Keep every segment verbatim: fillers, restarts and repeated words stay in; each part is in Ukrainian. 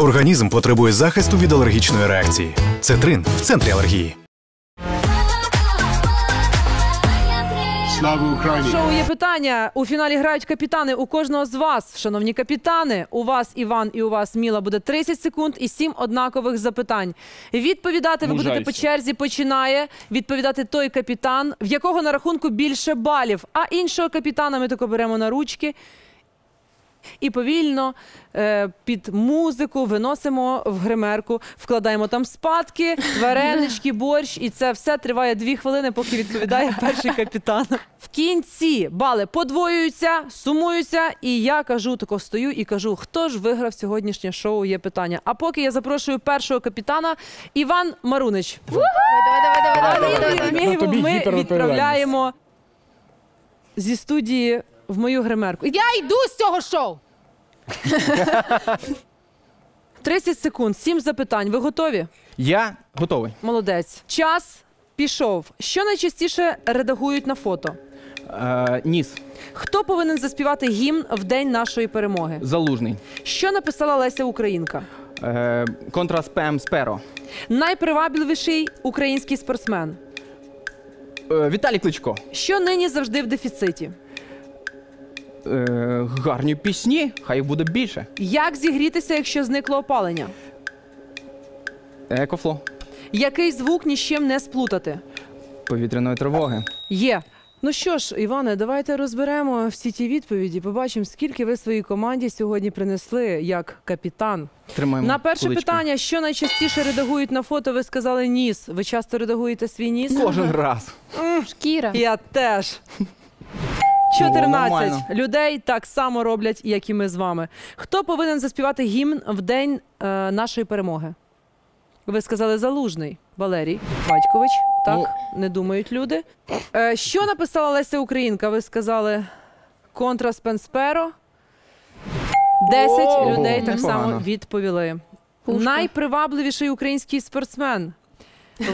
Організм потребує захисту від алергічної реакції. Цетрин в центрі алергії. Слава Україні! Шоу «Є питання». У фіналі грають капітани. У кожного з вас, шановні капітани, у вас Іван і у вас Міла, буде тридцять секунд і сім однакових запитань. Відповідати ви будете по черзі. Починає відповідати той капітан, в якого на рахунку більше балів. А іншого капітана ми тако беремо на ручки і повільно під музику виносимо в гримерку, вкладаємо там спадки, варенички, борщ, і це все триває дві хвилини, поки відповідає перший капітан. В кінці бали подвоюються, сумуються, і я кажу, тако стою і кажу, хто ж виграв сьогоднішнє шоу «Є питання». А поки я запрошую першого капітана Іван Марунич. Ми відправляємо зі студії в мою гримерку. Я йду з цього шоу! тридцять секунд, сім запитань. Ви готові? Я готовий. Молодець. Час пішов. Що найчастіше редагують на фото? Е, ніс. Хто повинен заспівати гімн в день нашої перемоги? Залужний. Що написала Леся Українка? Е, контра спем сперо. Найпривабливіший український спортсмен? Е, Віталій Кличко. Що нині завжди в дефіциті? Гарні пісні, хай їх буде більше. Як зігрітися, якщо зникло опалення? Екофло. Який звук ні з чим не сплутати? Повітряної тривоги. Є. Ну що ж, Іване, давайте розберемо всі ті відповіді, побачимо, скільки ви своїй команді сьогодні принесли як капітан. Тримаємо на перше кулички. Питання, що найчастіше редагують на фото, ви сказали ніс. Ви часто редагуєте свій ніс? Кожен раз. Шкіра. Я теж. чотирнадцять людей так само роблять, як і ми з вами. Хто повинен заспівати гімн в день е, нашої перемоги? Ви сказали Залужний. Валерій Батькович. Так, ну, не думають люди. Е, що написала Леся Українка? Ви сказали «Контра спенсперо». Десять О, людей так непогано. само відповіли. Пушка. Найпривабливіший український спортсмен.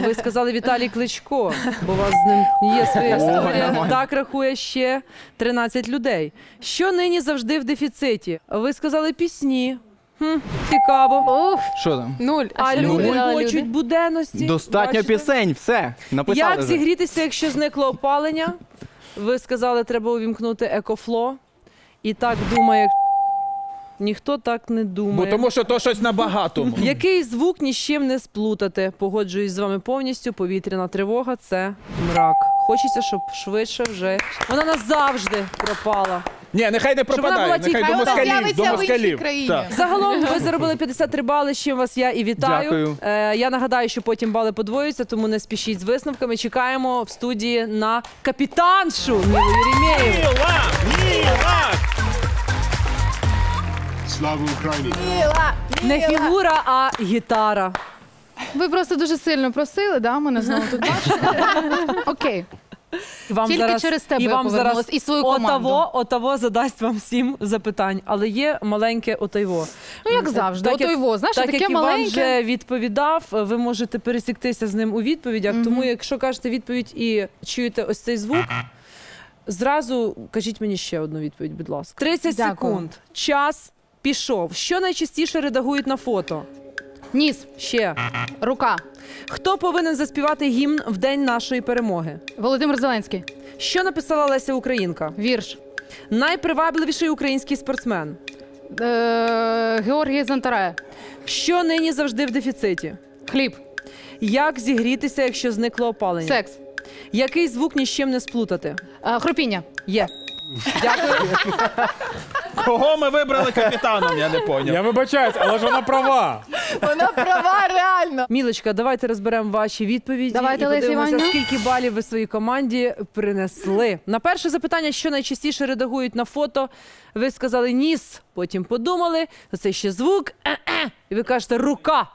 Ви сказали Віталій Кличко, бо у вас з ним є своя історія. Так рахує ще тринадцять людей. Що нині завжди в дефіциті? Ви сказали пісні. Хм, цікаво. Що там? Нуль. А люди хочуть буденності. Достатньо пісень, все. Написали. Як зігрітися, якщо зникло опалення? Ви сказали, треба увімкнути екофло. І так думає... Ніхто так не думає. Бо тому що то щось набагато. Який звук ні з чим не сплутати? Погоджуюсь з вами повністю, повітряна тривога – це мрак. Хочеться, щоб швидше вже... Вона назавжди пропала. Ні, нехай не пропадає, нехай до москалів, до москалів. Загалом ви заробили п'ятдесят три бали, з чим вас я і вітаю. Я нагадаю, що потім бали подвоюються, тому не спішіть з висновками. Чекаємо в студії на капітаншу Мілу Єрємєєву. Міла! Міла! Слава Україні! Не фігура, а гітара. Ви просто дуже сильно просили, да? Мене знову тут бачите. Окей. Тільки через тебе я повернулася і свою команду. Отаво задасть вам сім запитань, але є маленьке отайво. Ну, як завжди, отайво. Знаєш, таке маленьке. Так як Іван вже відповідав, ви можете пересіктися з ним у відповідях, тому якщо кажете відповідь і чуєте ось цей звук, зразу кажіть мені ще одну відповідь, будь ласка. тридцять секунд. Час. Пішов. Що найчастіше редагують на фото? Ніс. Ще. Рука. Хто повинен заспівати гімн в день нашої перемоги? Володимир Зеленський. Що написала Леся Українка? Вірш. Найпривабливіший український спортсмен? Е-е, Георгій Зантарая. Що нині завжди в дефіциті? Хліб. Як зігрітися, якщо зникло опалення? Секс. Який звук ні з чим не сплутати? Е-е, хропіння. Є. Дякую. Кого ми вибрали капітаном, я не поняв. Я вибачаюсь, але ж вона права. Вона права, реально. Мілочка, давайте розберемо ваші відповіді. Давайте, і подивимося, скільки балів ви своїй команді принесли. На перше запитання, що найчастіше редагують на фото, ви сказали ніс, потім подумали, це ще звук, і ви кажете рука.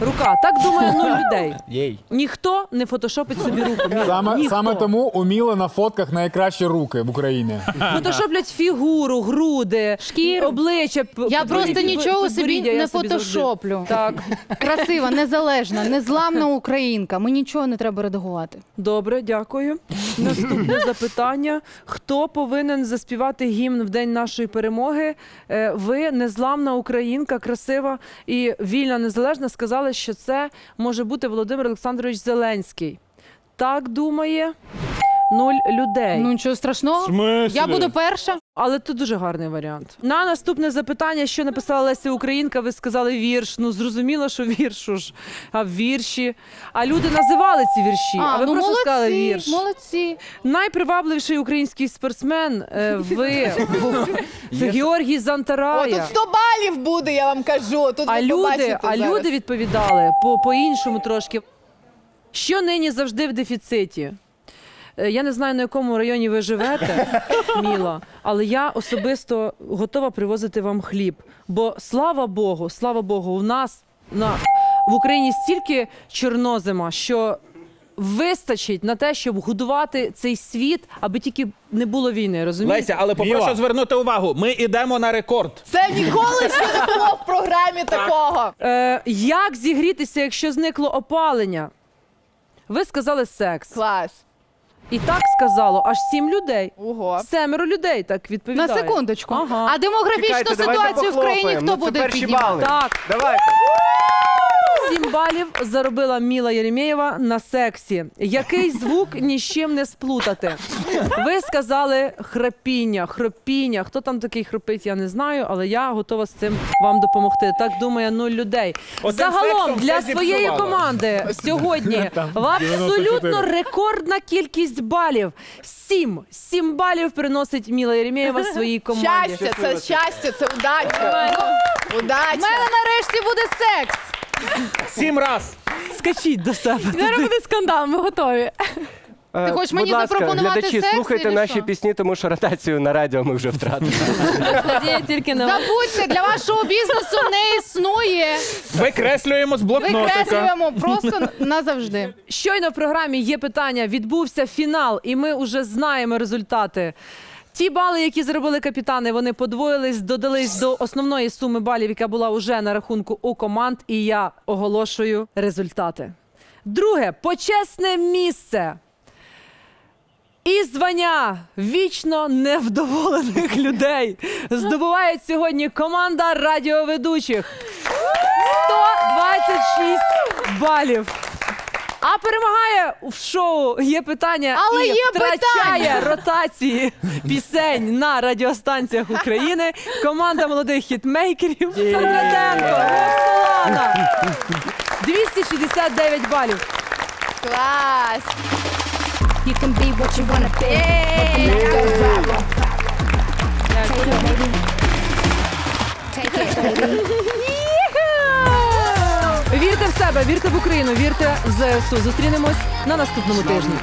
Рука. Так думає нуль людей. Єй. Ніхто не фотошопить собі руку. Саме, саме тому уміли на фотках найкращі руки в Україні. Фотошоплять фігуру, груди, шкіру, обличчя. Я просто нічого собі не фотошоплю. Так. Красива, незалежна, незламна українка. Мені нічого не треба редагувати. Добре, дякую. Наступне запитання. Хто повинен заспівати гімн в день нашої перемоги? Ви, незламна українка, красива і вільна, незалежна, сказали, що це може бути Володимир Олександрович Зеленський. Так думає нуль людей. Ну, нічого страшного. Я буду перша. Але це дуже гарний варіант. На наступне запитання, що написала Леся Українка, ви сказали вірш. Ну, зрозуміло, що віршу ж, а вірші. А люди називали ці вірші, а, а ви ну просто молодці, сказали вірш. Молодці. Найпривабливіший український спортсмен е, ви, це Георгій Зантарая. О, тут сто балів буде, я вам кажу. Тут а люди, а люди відповідали по, по іншому трошки. Що нині завжди в дефіциті? Я не знаю, на якому районі ви живете, Міла, але я особисто готова привозити вам хліб. Бо слава Богу, слава Богу, у нас на, в Україні стільки чорнозема, що вистачить на те, щоб годувати цей світ, аби тільки не було війни, розумієте? Леся, але попрошу Міла. Звернути увагу, ми йдемо на рекорд. Це ніколи ще не було в програмі такого. Е, як зігрітися, якщо зникло опалення? Ви сказали секс. Клас. І так сказало аж сім людей. Ого. Семеро людей так відповідає. На секундочку. Ага. А демографічну Чекайте, ситуацію в країні хто ну, буде піднімати? Так. Давайте. Сім балів заробила Міла Єрємєєва на сексі. Який звук ні з чим не сплутати? Ви сказали храпіння, хропіння. Хто там такий хропить, я не знаю, але я готова з цим вам допомогти. Так думає нуль людей. Загалом для своєї команди сьогодні в абсолютно рекордна кількість балів. Сім. Сім балів приносить Міла Єрємєєва своїй команді. Щастя, це щастя, це удача. Удача. У мене нарешті буде секс. Сім раз. Скачіть до себе. Зараз буде скандал, ми готові. Ти хочеш мені запропонувати секс? Глядачі, слухайте наші пісні, тому що ротацію на радіо ми вже втратили. Забудьте, для вашого бізнесу не існує. Викреслюємо з блокнотика. Викреслюємо просто назавжди. Щойно в програмі є питання, відбувся фінал, і ми вже знаємо результати. Ті бали, які заробили капітани, вони подвоїлись, додались до основної суми балів, яка була уже на рахунку у команд. І я оголошую результати. Друге, почесне місце. І звання вічно невдоволених людей здобуває сьогодні команда радіоведучих. сто двадцять шість балів. А перемагає в шоу «Є питання» Але і є втрачає питання. Ротації пісень на радіостанціях України команда молодих хітмейкерів Сандратенко, Вев Солона. двісті шістдесят дев'ять балів. Клас! Вірте в себе, вірте в Україну, вірте в ЗСУ. Зустрінемось на наступному тижні.